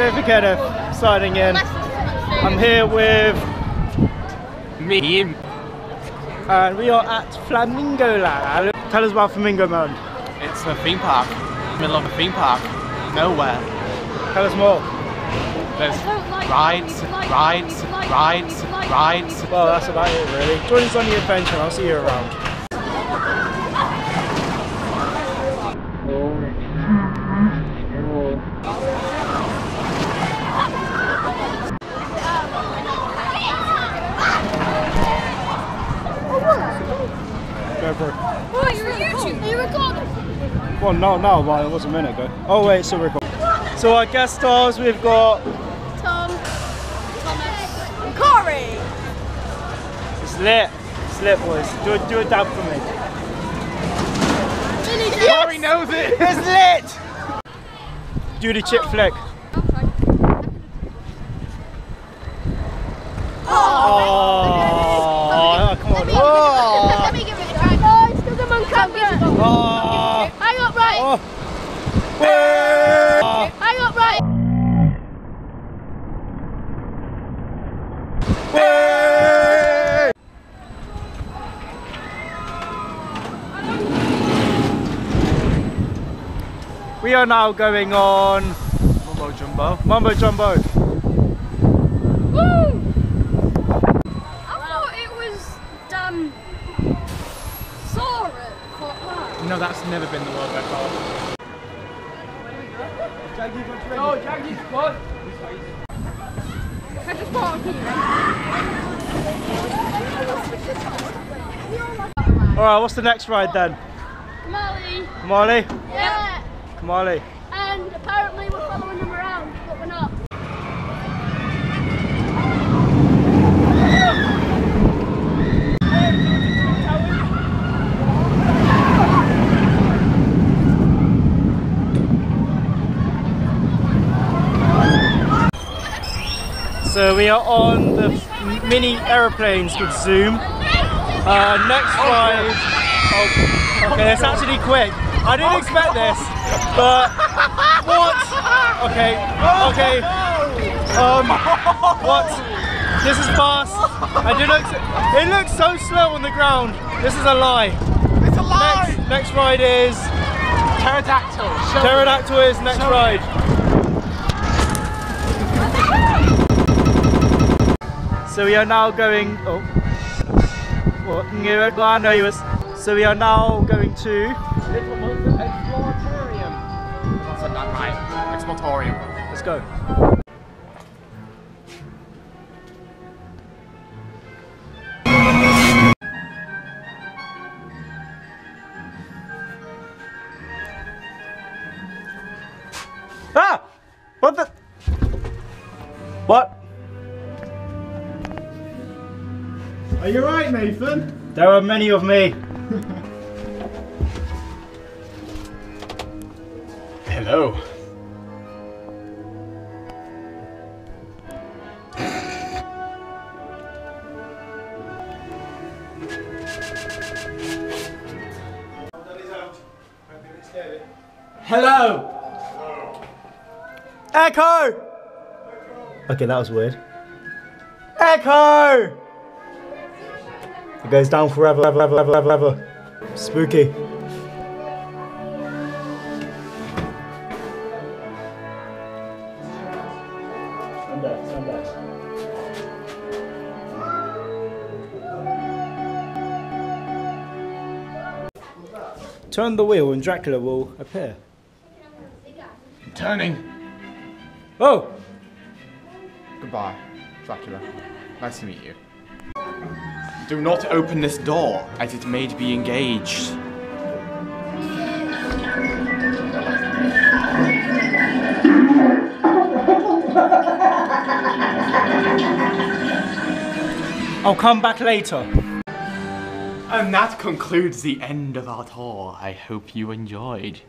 Nathan Kenneth signing in. I'm here with me, and we are at Flamingo Land. Tell us about Flamingo Land. It's a theme park, middle of a theme park, nowhere. Tell us more. There's rides. Well, that's about it really. Join us on the adventure. I'll see you around. Well, no, but it was a minute ago. Oh wait, so we're recording. So our guest stars, we've got Tom, Thomas, and Corey. It's lit, boys. Do a dab for me. Yes! Corey knows it. It's lit. Do the chip flick. Oh, come on. Let me give it a try. Oh, it's because I'm on camera. Oh. Oh. I got right. Hey. We are now going on Mumbo Jumbo. Mumbo Jumbo. Woo! I thought it was damn Sora. No, that's never been the world record. No, Jackie's good. I just bought here. Alright, what's the next ride then? Kamali. Kamali? Yeah. Kamali. And apparently we're following them around, but we're not. So we are on the mini aeroplanes with Zoom. Next ride. Oh, okay, it's actually quick. I didn't expect this, but what? Okay. What? This is fast. I didn't expect. It looks so slow on the ground. This is a lie. It's a lie. Next ride is Pterodactyl. Pterodactyl is next ride. So we are now going. So we are now going to Mother Exploratorium. That's not right. Exploratorium. Let's go. Ah! What the? What? Are you alright, Nathan? There are many of me. Hello. Hello. Echo. Okay, that was weird. Echo. It goes down forever, ever. Spooky. Turn the wheel and Dracula will appear. I'm turning. Oh! Goodbye, Dracula. Nice to meet you. Do not open this door, as it may be engaged. I'll come back later. And that concludes the end of our tour. I hope you enjoyed.